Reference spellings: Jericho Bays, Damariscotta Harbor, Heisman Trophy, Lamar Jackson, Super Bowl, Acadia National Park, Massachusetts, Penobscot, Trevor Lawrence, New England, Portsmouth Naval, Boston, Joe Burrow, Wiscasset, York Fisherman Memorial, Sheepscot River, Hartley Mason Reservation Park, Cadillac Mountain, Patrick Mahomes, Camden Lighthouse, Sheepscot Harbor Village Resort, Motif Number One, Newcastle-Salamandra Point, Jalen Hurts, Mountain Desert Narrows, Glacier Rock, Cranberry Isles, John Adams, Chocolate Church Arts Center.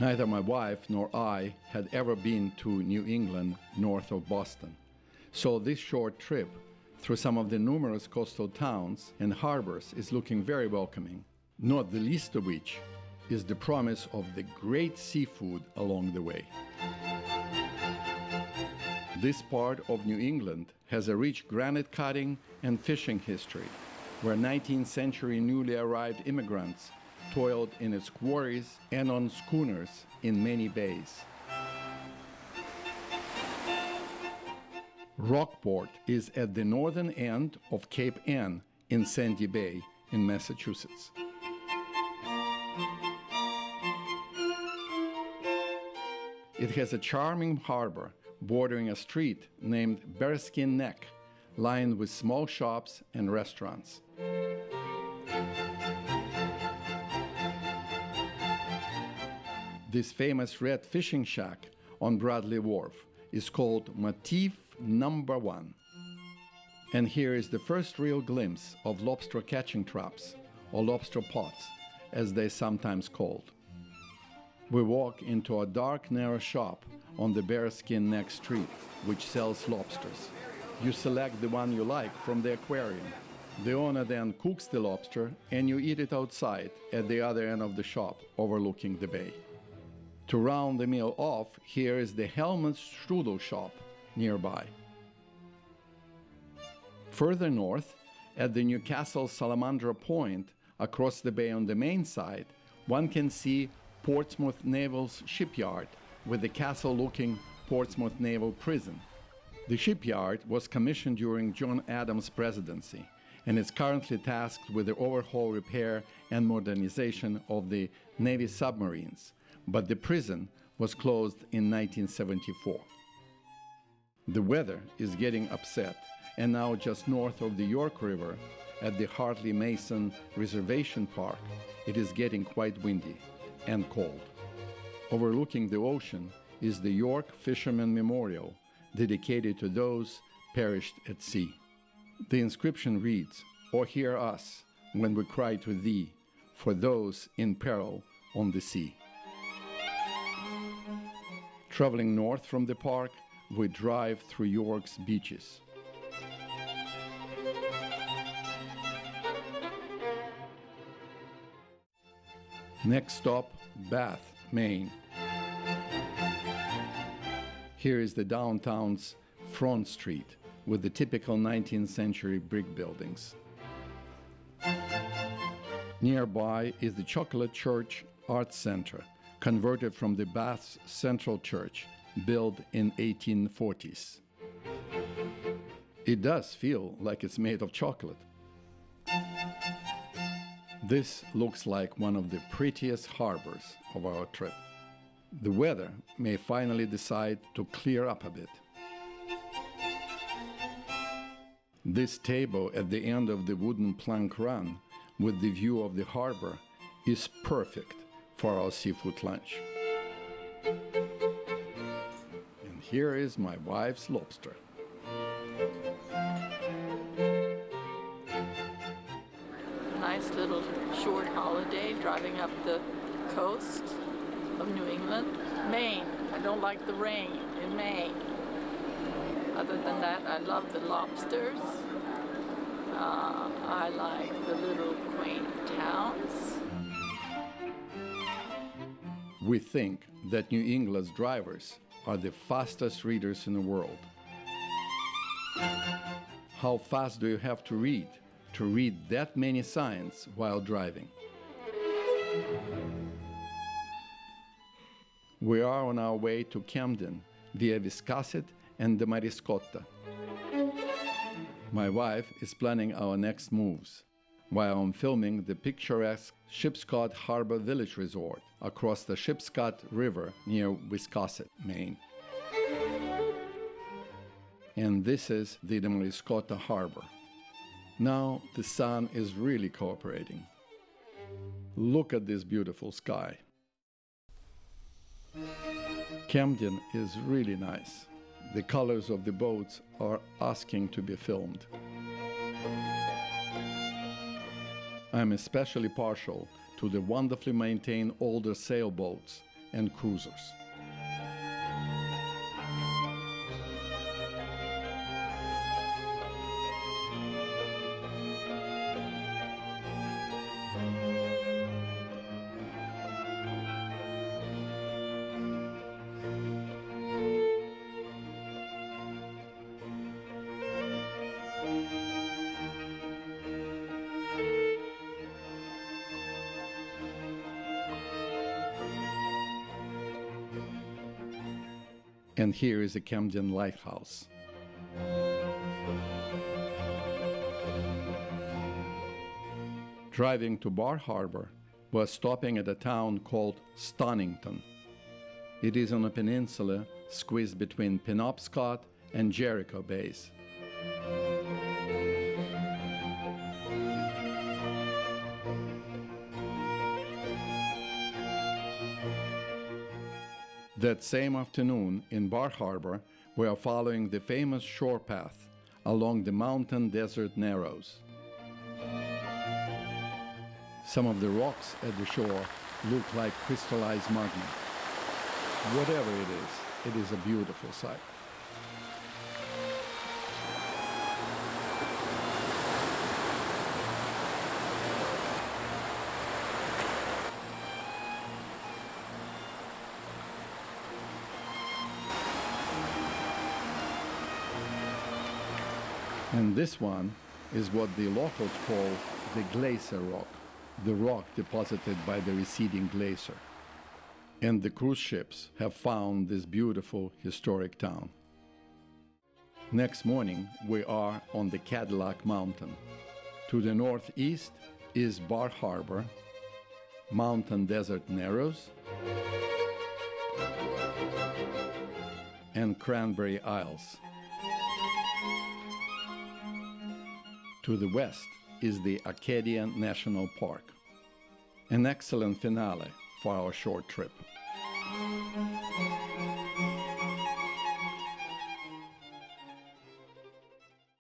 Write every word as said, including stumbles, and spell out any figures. Neither my wife nor I had ever been to New England north of Boston, so this short trip through some of the numerous coastal towns and harbors is looking very welcoming, not the least of which is the promise of the great seafood along the way. This part of New England has a rich granite cutting and fishing history, where nineteenth century newly arrived immigrants toiled in its quarries and on schooners in many bays. Rockport is at the northern end of Cape Ann in Sandy Bay in Massachusetts. It has a charming harbor bordering a street named Bearskin Neck, lined with small shops and restaurants. This famous red fishing shack on Bradley Wharf is called Motif Number One. And here is the first real glimpse of lobster catching traps, or lobster pots, as they're sometimes called. We walk into a dark, narrow shop on the Bearskin Neck Street, which sells lobsters. You select the one you like from the aquarium. The owner then cooks the lobster, and you eat it outside at the other end of the shop, overlooking the bay. To round the meal off, here is the Helmut Strudel Shop nearby. Further north, at the Newcastle-Salamandra Point, across the bay on the main side, one can see Portsmouth Naval's shipyard with the castle-looking Portsmouth Naval prison. The shipyard was commissioned during John Adams' presidency and is currently tasked with the overhaul, repair, and modernization of the Navy submarines. But the prison was closed in nineteen seventy-four. The weather is getting upset, and now just north of the York River, at the Hartley Mason Reservation Park, it is getting quite windy and cold. Overlooking the ocean is the York Fisherman Memorial, dedicated to those perished at sea. The inscription reads, "O hear us when we cry to thee, for those in peril on the sea." Traveling north from the park, we drive through York's beaches. Next stop, Bath, Maine. Here is the downtown's Front Street with the typical nineteenth century brick buildings. Nearby is the Chocolate Church Arts Center, converted from the Bath's Central Church, built in eighteen forties. It does feel like it's made of chocolate. This looks like one of the prettiest harbors of our trip. The weather may finally decide to clear up a bit. This table at the end of the wooden plank run with the view of the harbor is perfect for our seafood lunch. And here is my wife's lobster. Nice little short holiday driving up the coast of New England. Maine, I don't like the rain in Maine. Other than that, I love the lobsters. Uh, I like the little quaint towns. We think that New England's drivers are the fastest readers in the world. How fast do you have to read to read that many signs while driving? We are on our way to Camden via Wiscasset and Damariscotta. My wife is planning our next moves, while I'm filming the picturesque Sheepscot Harbor Village Resort across the Sheepscot River near Wiscasset, Maine. And this is the Damariscotta Harbor. Now the sun is really cooperating. Look at this beautiful sky. Camden is really nice. The colors of the boats are asking to be filmed. I'm especially partial to the wonderfully maintained older sailboats and cruisers. And here is the Camden Lighthouse. Driving to Bar Harbor was stopping at a town called Stonington. It is on a peninsula squeezed between Penobscot and Jericho Bays. That same afternoon, in Bar Harbor, we are following the famous shore path along the Mountain Desert Narrows. Some of the rocks at the shore look like crystallized magma. Whatever it is, it is a beautiful sight. And this one is what the locals call the Glacier Rock, the rock deposited by the receding glacier. And the cruise ships have found this beautiful historic town. Next morning, we are on the Cadillac Mountain. To the northeast is Bar Harbor, Mountain Desert Narrows, and Cranberry Isles. To the west is the Acadia National Park. An excellent finale for our short trip.